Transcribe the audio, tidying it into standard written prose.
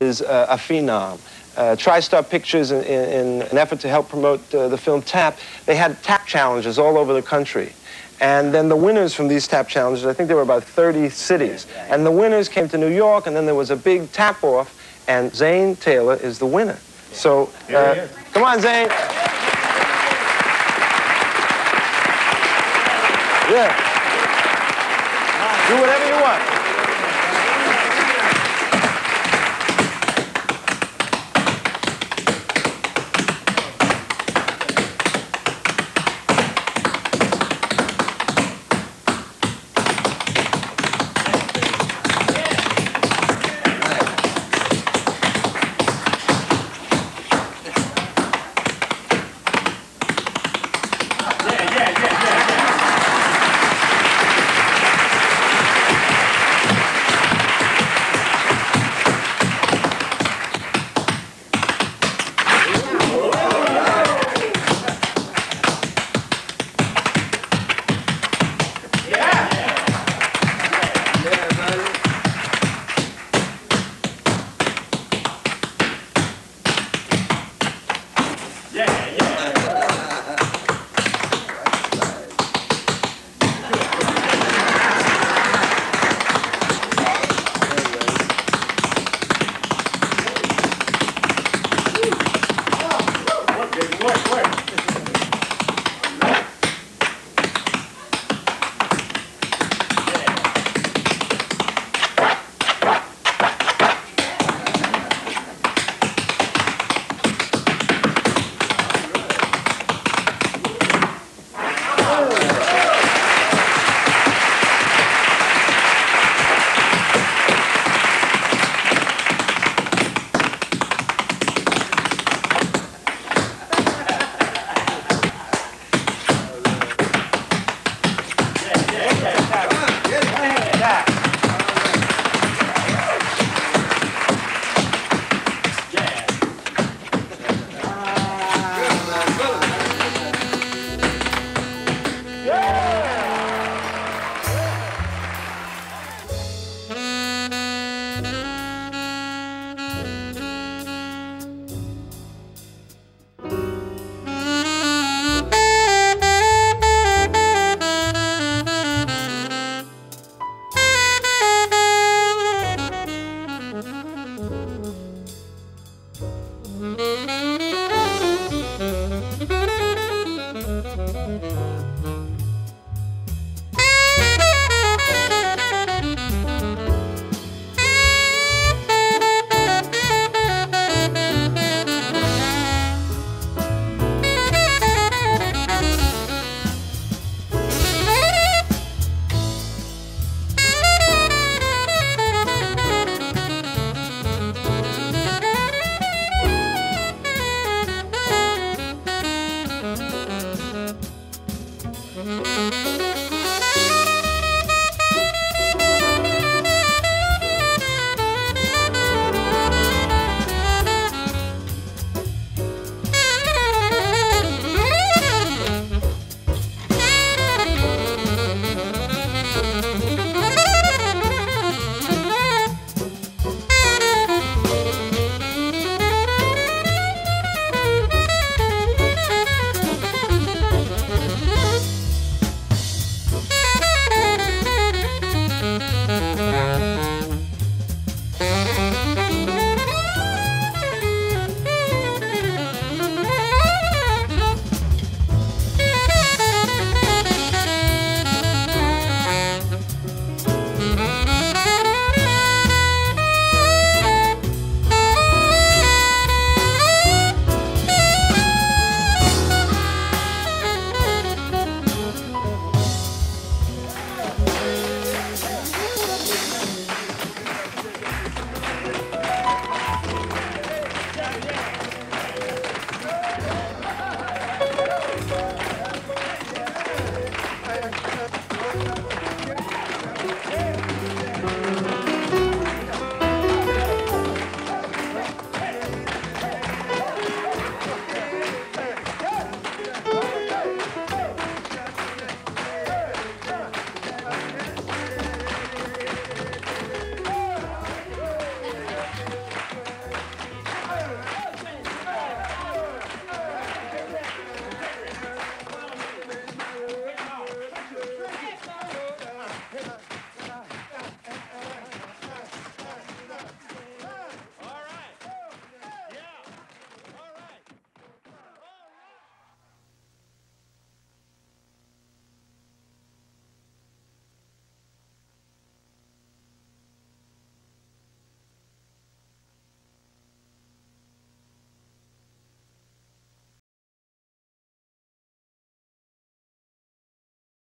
is a phenom. TriStar Pictures, in an effort to help promote the film Tap, they had Tap challenges all over the country. And then the winners from these Tap challenges, I think there were about 30 cities. And the winners came to New York, and then there was a big tap-off, and Zane Taylor is the winner. So, come on, Zane. Yeah. Do whatever you want.